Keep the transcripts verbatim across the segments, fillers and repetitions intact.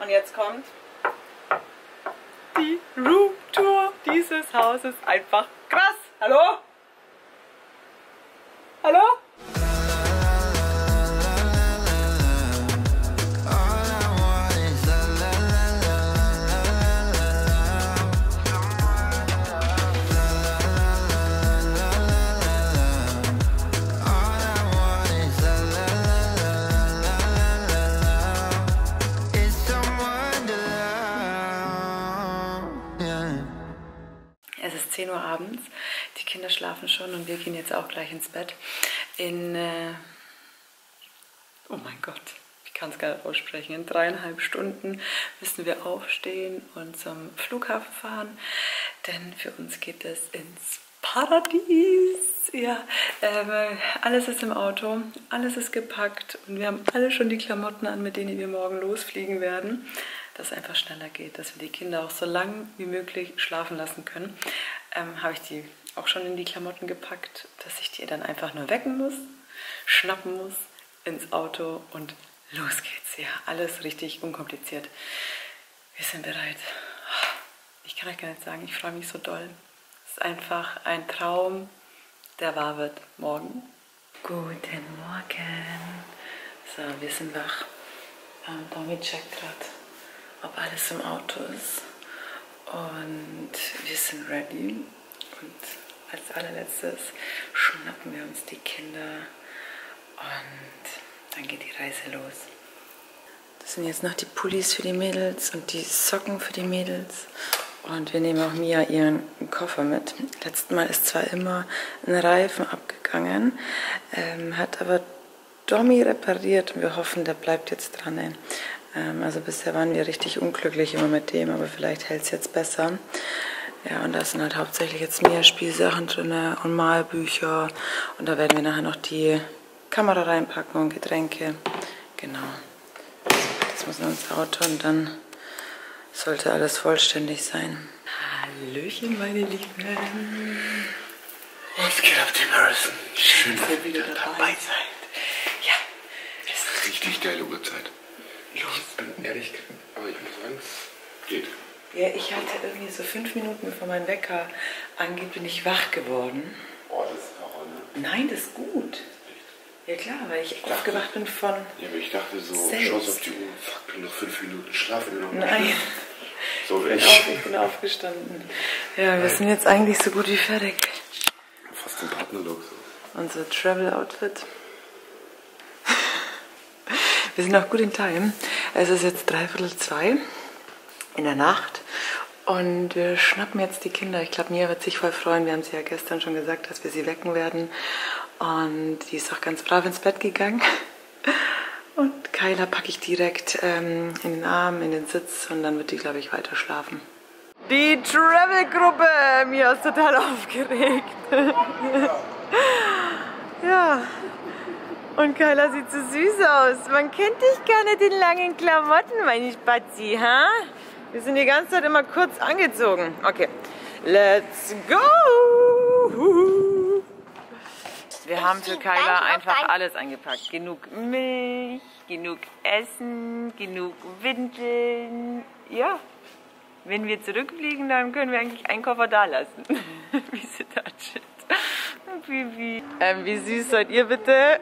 Und jetzt kommt die Roomtour dieses Hauses. Einfach krass. Hallo? Hallo? zehn Uhr abends, die Kinder schlafen schon und wir gehen jetzt auch gleich ins Bett. In, äh oh mein Gott, ich kann es gar nicht aussprechen, in dreieinhalb Stunden müssen wir aufstehen und zum Flughafen fahren, denn für uns geht es ins Paradies. Ja, äh, alles ist im Auto, alles ist gepackt und wir haben alle schon die Klamotten an, mit denen wir morgen losfliegen werden. Dass es einfach schneller geht, dass wir die Kinder auch so lang wie möglich schlafen lassen können. Ähm, habe ich die auch schon in die Klamotten gepackt, dass ich die dann einfach nur wecken muss, schnappen muss, ins Auto und los geht's. Ja, alles richtig unkompliziert. Wir sind bereit. Ich kann euch gar nicht sagen, ich freue mich so doll. Es ist einfach ein Traum, der wahr wird morgen. Guten Morgen. So, wir sind wach. Ähm, Dominic checkt gerade, ob alles im Auto ist, und wir sind ready, und als allerletztes schnappen wir uns die Kinder und dann geht die Reise los. Das sind jetzt noch die Pullis für die Mädels und die Socken für die Mädels, und wir nehmen auch Mia ihren Koffer mit. Letztes Mal ist zwar immer ein Reifen abgegangen, ähm, hat aber Domi repariert und wir hoffen, der bleibt jetzt dran. Ey. Also bisher waren wir richtig unglücklich immer mit dem, aber vielleicht hält es jetzt besser. Ja, und da sind halt hauptsächlich jetzt mehr Spielsachen drin und Malbücher. Und da werden wir nachher noch die Kamera reinpacken und Getränke. Genau. Das muss noch ins Auto und dann sollte alles vollständig sein. Hallöchen, meine Lieben. Was geht ab, die Person? Schön, dass ihr wieder dabei seid. Ja, das ist richtig geile Uhrzeit. Ich bin ehrlich, aber ich muss sagen, es geht. Ja, ich hatte irgendwie so fünf Minuten, bevor mein Wecker angeht, bin ich wach geworden. Oh, das ist auch eine... Nein, das ist gut. Ja klar, weil ich, ich dachte, aufgewacht bin von... Ja, aber ich dachte so, schau auf die Uhr, fuck, bin noch fünf Minuten schlafen genommen. Nein, so ich, bin auf, ich bin aufgestanden. Ja, wir Nein. sind jetzt eigentlich so gut wie fertig. Fast ein Partnerlook so. Unser Travel-Outfit. Wir sind auch gut in Time. Es ist jetzt dreiviertel zwei in der Nacht und wir schnappen jetzt die Kinder. Ich glaube, Mia wird sich voll freuen. Wir haben sie ja gestern schon gesagt, dass wir sie wecken werden. Und die ist auch ganz brav ins Bett gegangen. Und Kyla packe ich direkt ähm, in den Arm, in den Sitz, und dann wird die, glaube ich, weiter schlafen. Die Travel-Gruppe! Mia ist total aufgeregt. Ja. Und Kyla sieht so süß aus. Man kennt dich gar nicht in langen Klamotten, meine Spazi, ha? Wir sind die ganze Zeit immer kurz angezogen. Okay, let's go! Wir haben für Kyla einfach alles eingepackt. Genug Milch, genug Essen, genug Windeln. Ja, wenn wir zurückfliegen, dann können wir eigentlich einen Koffer da lassen. Wie sie da chillt. Wie, ähm, wie süß seid ihr bitte?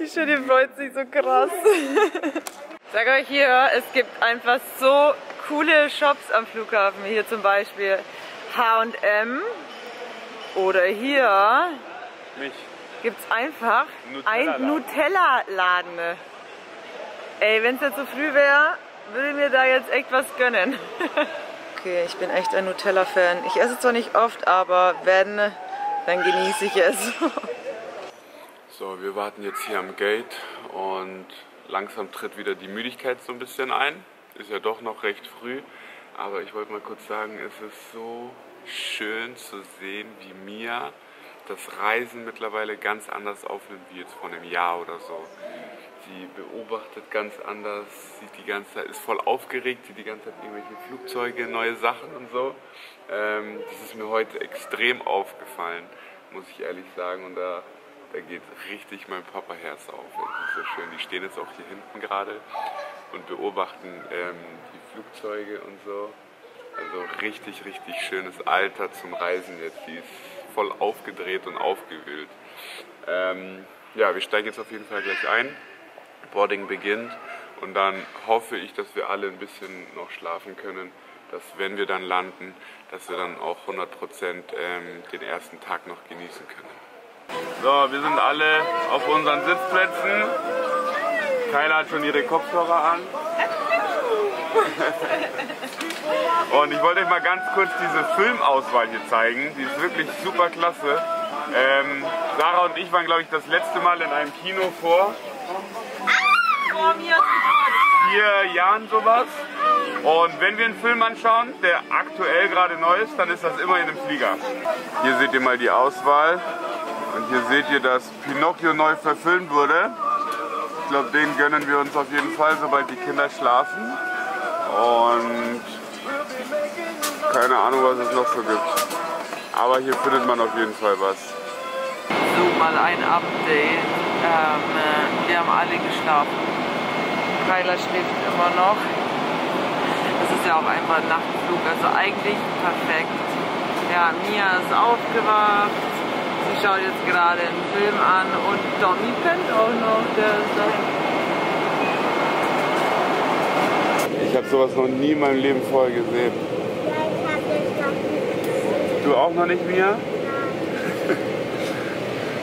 Die Schöne freut sich so krass. Ich sage euch hier, es gibt einfach so coole Shops am Flughafen. Hier zum Beispiel H und M oder hier gibt es einfach einen Nutella-Laden. Ey, wenn es jetzt so früh wäre, würde mir da jetzt echt was gönnen. Okay, ich bin echt ein Nutella-Fan. Ich esse zwar nicht oft, aber wenn, dann genieße ich es. So, wir warten jetzt hier am Gate und langsam tritt wieder die Müdigkeit so ein bisschen ein. Ist ja doch noch recht früh, aber ich wollte mal kurz sagen, es ist so schön zu sehen, wie Mia das Reisen mittlerweile ganz anders aufnimmt wie jetzt vor einem Jahr oder so. die beobachtet ganz anders, sieht die ganze Zeit, ist voll aufgeregt, sieht die ganze Zeit irgendwelche Flugzeuge, neue Sachen und so. Ähm, das ist mir heute extrem aufgefallen, muss ich ehrlich sagen, und da, da geht richtig mein Papa-Herz auf. Das ist so schön, die stehen jetzt auch hier hinten gerade und beobachten ähm, die Flugzeuge und so. Also richtig, richtig schönes Alter zum Reisen jetzt, die ist voll aufgedreht und aufgewühlt. Ähm, ja, wir steigen jetzt auf jeden Fall gleich ein, Boarding beginnt und dann hoffe ich, dass wir alle ein bisschen noch schlafen können, dass wenn wir dann landen, dass wir dann auch hundert Prozent ähm, den ersten Tag noch genießen können. So, wir sind alle auf unseren Sitzplätzen, Kayla hat schon ihre Kopfhörer an. Und ich wollte euch mal ganz kurz diese Filmauswahl hier zeigen, die ist wirklich super klasse. Ähm, Sarah und ich waren, glaube ich, das letzte Mal in einem Kino vor vier Jahren sowas. Und wenn wir einen Film anschauen, der aktuell gerade neu ist, dann ist das immer in einem Flieger. Hier seht ihr mal die Auswahl und hier seht ihr, dass Pinocchio neu verfilmt wurde. Ich glaube, den gönnen wir uns auf jeden Fall, sobald die Kinder schlafen. Und keine Ahnung, was es noch so gibt. Aber hier findet man auf jeden Fall was. So, mal ein Update. Ähm, wir haben alle geschlafen. Kayla schläft immer noch. Das ist ja auch einfach ein Nachtflug, also eigentlich perfekt. Ja, Mia ist aufgewacht. Sie schaut jetzt gerade einen Film an und Dominic pennt auch noch. Der ist da. Ich habe sowas noch nie in meinem Leben vorher gesehen. Du auch noch nicht, Mia?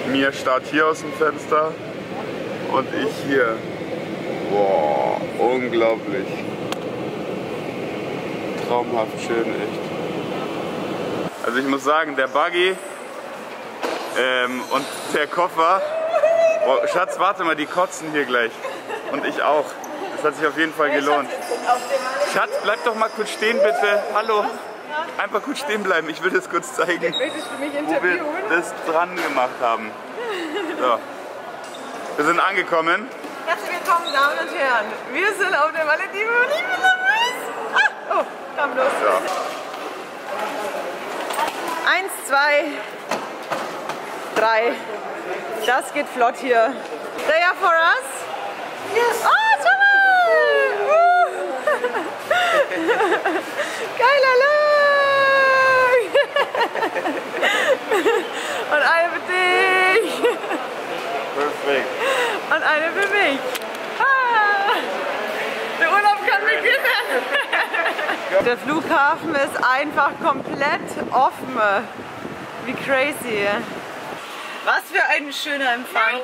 Mia starrt hier aus dem Fenster und ich hier. Wow, unglaublich. Traumhaft schön, echt. Also ich muss sagen, der Buggy ähm, und der Koffer. Oh, Schatz, warte mal, die kotzen hier gleich. Und ich auch. Das hat sich auf jeden Fall gelohnt. Schatz, bleib doch mal kurz stehen, bitte. Hallo. Einfach kurz stehen bleiben. Ich will das kurz zeigen, wo wir das dran gemacht haben. So. Wir sind angekommen. Herzlich willkommen, Damen und Herren. Wir sind auf der Malediven und ich bin nervös. Ah, oh, komm los. So. Eins, zwei, drei. Das geht flott hier. They are for us. Yes. Oh, Geiler Look! Und eine für dich! Perfekt! Und eine für mich! Ah. Der Urlaub kann beginnen! Der Flughafen ist einfach komplett offen! Wie crazy! Was für ein schöner Empfang!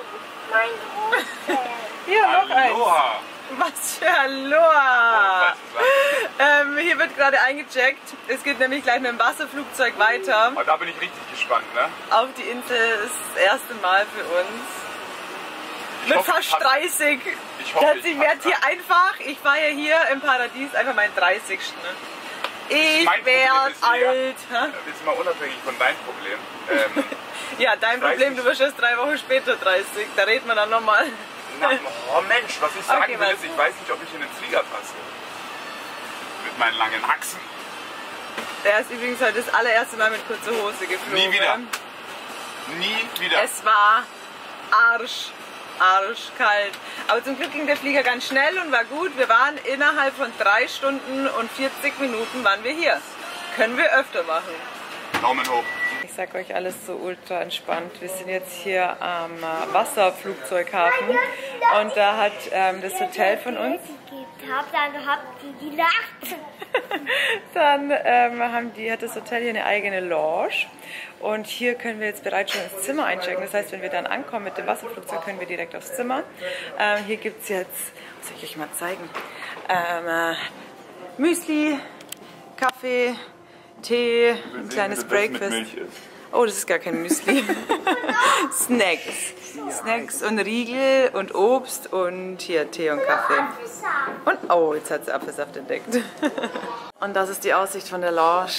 Nein, hier noch eins! Was für Aloha! Ähm, hier wird gerade eingecheckt. Es geht nämlich gleich mit dem Wasserflugzeug weiter. Und da bin ich richtig gespannt, ne? Auf die Insel ist das erste Mal für uns. Ich mit hoffe, fast dreißig. Ich hoffe, ich werde hier ne? einfach, ich feiere hier im Paradies einfach meinen dreißigsten. Ich werde alt. Ja, das ist mal unabhängig von deinem Problem. Ähm, ja, dein Problem, du wirst erst drei Wochen später dreißig. Da reden wir dann nochmal. Oh Mensch, was ich sagen okay, will ist, ich weiß nicht, ob ich in den Flieger passe. Mit meinen langen Haxen. Er ist übrigens heute das allererste Mal mit kurzer Hose geflogen. Nie wieder. Nie wieder. Es war arsch, arschkalt. Aber zum Glück ging der Flieger ganz schnell und war gut. Wir waren innerhalb von drei Stunden und vierzig Minuten waren wir hier. Können wir öfter machen. Daumen hoch. Ich sag euch, alles so ultra entspannt. Wir sind jetzt hier am Wasserflugzeughafen und da hat ähm, das Hotel von uns. Dann ähm, haben die, hat das Hotel hier eine eigene Lounge und hier können wir jetzt bereits schon ins Zimmer einchecken. Das heißt, wenn wir dann ankommen mit dem Wasserflugzeug, können wir direkt aufs Zimmer. Ähm, hier gibt es jetzt, was soll ich euch mal zeigen, ähm, Müsli, Kaffee, Tee, ein kleines Breakfast. Oh, das ist gar kein Müsli. Snacks. Snacks und Riegel und Obst und hier Tee und Kaffee. Und oh, jetzt hat sie Apfelsaft entdeckt. Und das ist die Aussicht von der Lounge.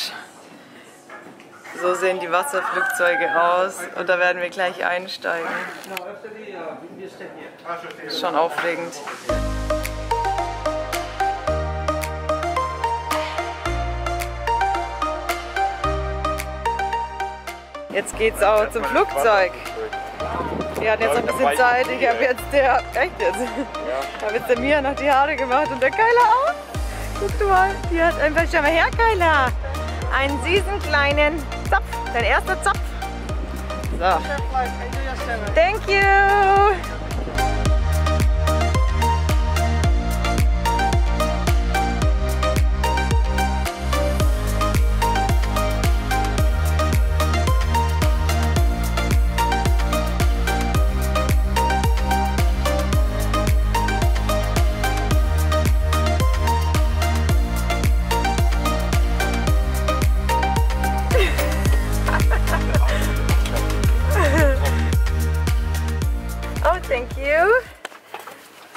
So sehen die Wasserflugzeuge aus und da werden wir gleich einsteigen. Schon aufregend. Jetzt geht's auch zum Flugzeug. Wir hatten jetzt noch ein bisschen Zeit. Ich habe jetzt der, echt jetzt, ich habe jetzt der Mia noch die Haare gemacht und der Keiler auch. Guck du mal, die hat einfach, schau mal her, Keiler. Einen süßen kleinen Zopf, dein erster Zopf. So. Thank you.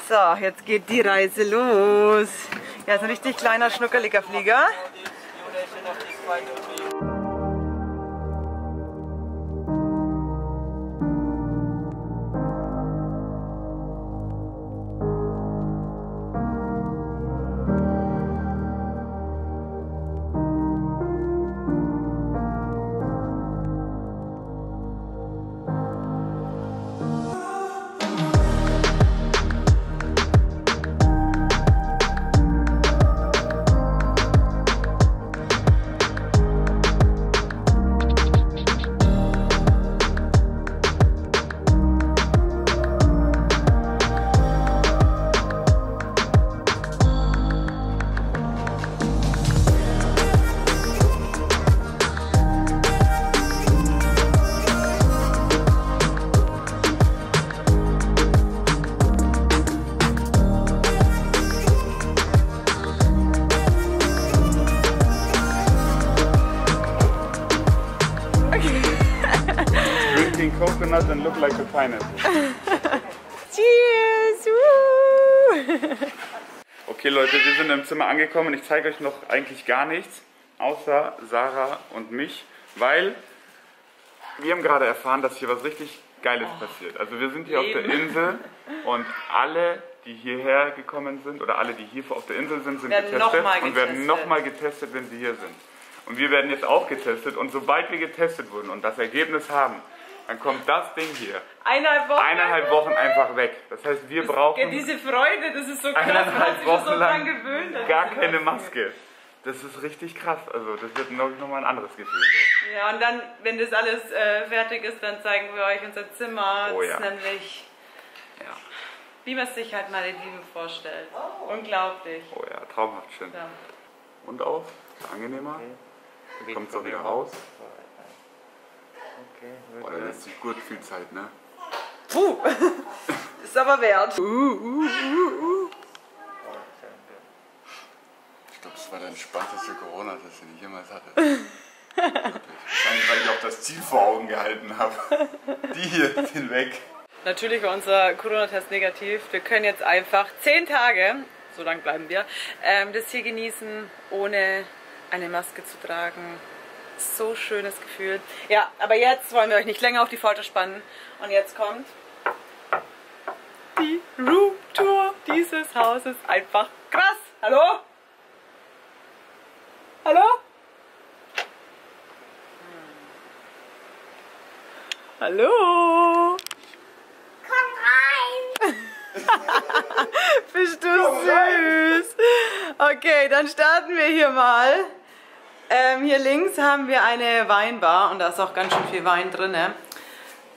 So, jetzt geht die Reise los. Ja, ist ein richtig kleiner, schnuckeliger Flieger. Coconut and look like a pineapple. Cheers! Okay Leute, wir sind im Zimmer angekommen und ich zeige euch noch eigentlich gar nichts, außer Sarah und mich, weil wir haben gerade erfahren, dass hier was richtig Geiles oh, passiert. Also wir sind hier Leben. auf der Insel und alle, die hierher gekommen sind oder alle, die hier auf der Insel sind, sind getestet, noch mal getestet und werden nochmal getestet, wenn sie hier sind. Und wir werden jetzt auch getestet und sobald wir getestet wurden und das Ergebnis haben, dann kommt das Ding hier. Eineinhalb Wochen, eineinhalb Wochen einfach weg. Das heißt, wir das, brauchen... Diese Freude, das ist so krass. Eineinhalb Wochen so lang gewöhnt, gar keine Maske. Das ist richtig krass. Also das wird, glaube ich, nochmal ein anderes Gefühl. Ja, und dann, wenn das alles äh, fertig ist, dann zeigen wir euch unser Zimmer. Oh, ja. Das ist nämlich, ja. wie man sich halt Malediven vorstellt. Oh. Unglaublich. Oh ja, traumhaft schön. Ja. Und auch, ist angenehmer. Okay. Kommt so wieder raus. Okay, oh, da lässt sich gut viel Zeit, ne? Puh! Ist aber wert! Uh, uh, uh, uh. Ich glaube, das war der entspannteste Corona-Test, den ich jemals hatte. Wahrscheinlich, weil ich auch das Ziel vor Augen gehalten habe. Die hier sind weg. Natürlich war unser Corona-Test negativ. Wir können jetzt einfach zehn Tage, so lang bleiben wir, das hier genießen, ohne eine Maske zu tragen. So schönes Gefühl. Ja, aber jetzt wollen wir euch nicht länger auf die Folter spannen. Und jetzt kommt die Roomtour dieses Hauses. Einfach krass. Hallo? Hallo? Hallo? Komm rein! Bist du süß? Okay, dann starten wir hier mal. Ähm, hier links haben wir eine Weinbar und da ist auch ganz schön viel Wein drin. Ne?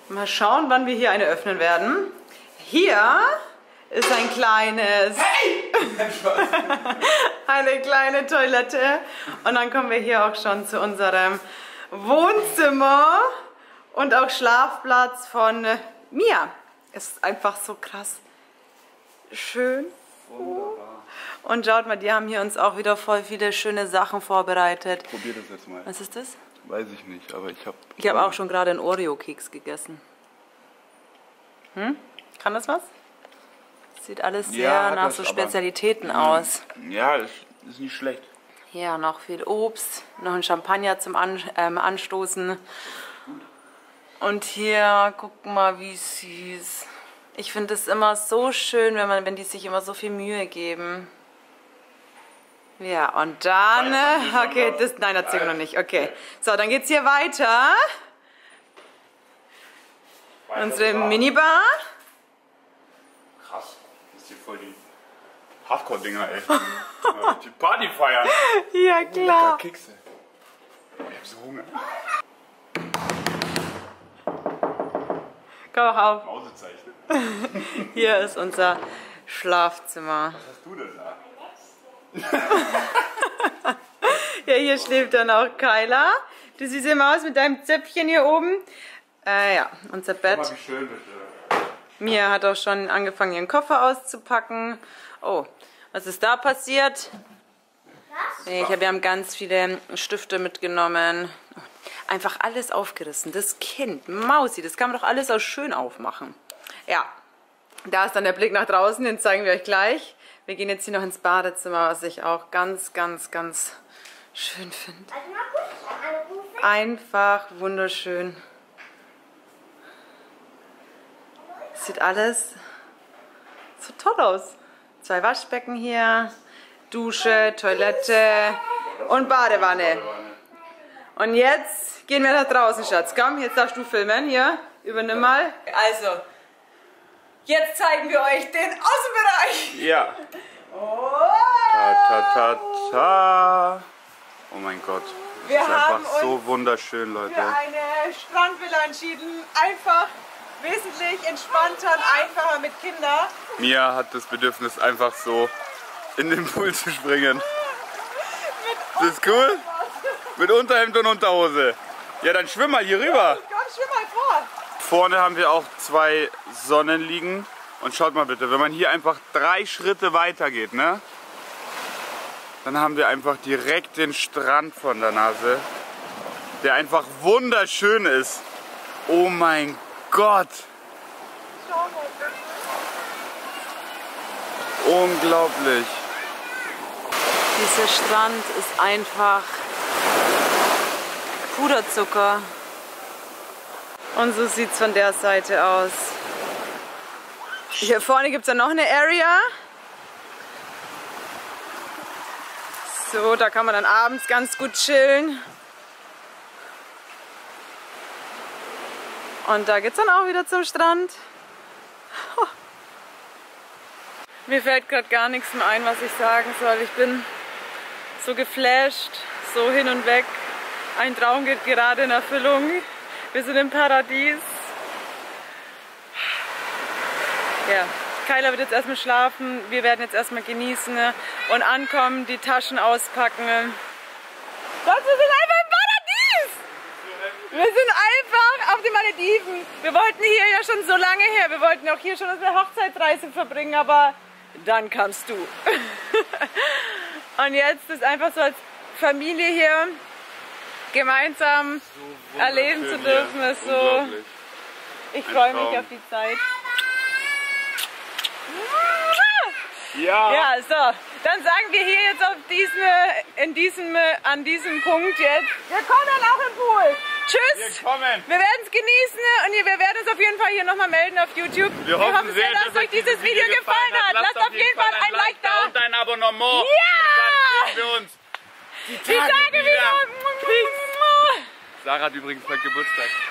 Mal schauen, wann wir hier eine öffnen werden. Hier ist ein kleines... Hey! eine kleine Toilette. Und dann kommen wir hier auch schon zu unserem Wohnzimmer und auch Schlafplatz von Mia. Es ist einfach so krass schön. Wunderbar. Und schaut mal, die haben hier uns auch wieder voll viele schöne Sachen vorbereitet. Probier das jetzt mal. Was ist das? Weiß ich nicht, aber ich habe... Ich habe auch schon gerade einen Oreo-Keks gegessen. Hm? Kann das was? Sieht alles sehr ja, nach so Spezialitäten aber, aus. Ja, das ist nicht schlecht. Hier noch viel Obst, noch ein Champagner zum An ähm, Anstoßen. Und hier, guck mal, wie süß. Ich finde es immer so schön, wenn, man, wenn die sich immer so viel Mühe geben. Ja, und dann... Okay, das, nein, das sehen wir noch nicht. Okay, so, dann geht's hier weiter. Unsere Minibar. Krass, das ist hier voll die Hardcore-Dinger, ey. Die Party feiern. Ja, klar. Oh, Kekse. Ich hab so Hunger. Komm auch auf. Mausezeichen. Hier ist unser Schlafzimmer. Was hast du denn da? Ja, hier schläft dann auch Kyla. Du süße Maus mit deinem Zöpfchen hier oben. Äh, ja, unser Bett. Guck mal, wie schön, bitte. Mia hat auch schon angefangen, ihren Koffer auszupacken. Oh, was ist da passiert? Was? Ich hab, wir haben ganz viele Stifte mitgenommen. Einfach alles aufgerissen. Das Kind, Mausi, das kann man doch alles auch schön aufmachen. Ja, da ist dann der Blick nach draußen, den zeigen wir euch gleich. Wir gehen jetzt hier noch ins Badezimmer, was ich auch ganz, ganz, ganz schön finde. Einfach wunderschön. Sieht alles so toll aus. Zwei Waschbecken hier, Dusche, Toilette und Badewanne. Und jetzt gehen wir nach draußen, Schatz. Komm, jetzt darfst du filmen, hier. Übernimm mal. Also, jetzt zeigen wir euch den Außenbereich. Ja. Oh. Ta, ta, ta, ta. Oh mein Gott. Das wir ist haben einfach so wunderschön, Leute. Wir haben uns für eine Strandvilla entschieden. Einfach wesentlich entspannter und einfacher mit Kindern. Mia hat das Bedürfnis, einfach so in den Pool zu springen. Mit das ist cool. Mit Unterhemd und Unterhose. Ja, dann schwimm mal hier rüber. Ja, komm, schwimm mal vor. Vorne haben wir auch zwei Sonnenliegen. Und schaut mal bitte, wenn man hier einfach drei Schritte weiter geht, ne? Dann haben wir einfach direkt den Strand von der Nase, der einfach wunderschön ist. Oh mein Gott. Unglaublich. Dieser Strand ist einfach... Puderzucker. Und so sieht es von der Seite aus. Hier vorne gibt es dann noch eine Area. So, da kann man dann abends ganz gut chillen. Und da geht es dann auch wieder zum Strand. Oh. Mir fällt gerade gar nichts mehr ein, was ich sagen soll. Ich bin so geflasht, so hin und weg. Ein Traum geht gerade in Erfüllung. Wir sind im Paradies. Ja, Kyla wird jetzt erstmal schlafen. Wir werden jetzt erstmal genießen und ankommen, die Taschen auspacken. Sonst, wir sind einfach im Paradies! Wir sind einfach auf den Malediven. Wir wollten hier ja schon so lange her. Wir wollten auch hier schon unsere Hochzeitsreise verbringen, aber dann kamst du. Und jetzt ist einfach so als Familie hier gemeinsam so erleben zu dürfen, ist so... Ich freue mich auf die Zeit. Ja. Ja, so. Dann sagen wir hier jetzt auf diesen, in diesem, an diesem Punkt jetzt, wir kommen auch im Pool. Tschüss. Wir, wir werden es genießen und wir werden uns auf jeden Fall hier nochmal melden auf YouTube. Wir, wir hoffen sehr, dass, dass euch dieses, dieses Video gefallen hat. Lasst auf jeden Fall ein Like da. Und ein Abonnement. Ja. Und dann sehen wir uns. Die Tage, Die Tage wieder. wieder. Sarah hat übrigens heute Geburtstag.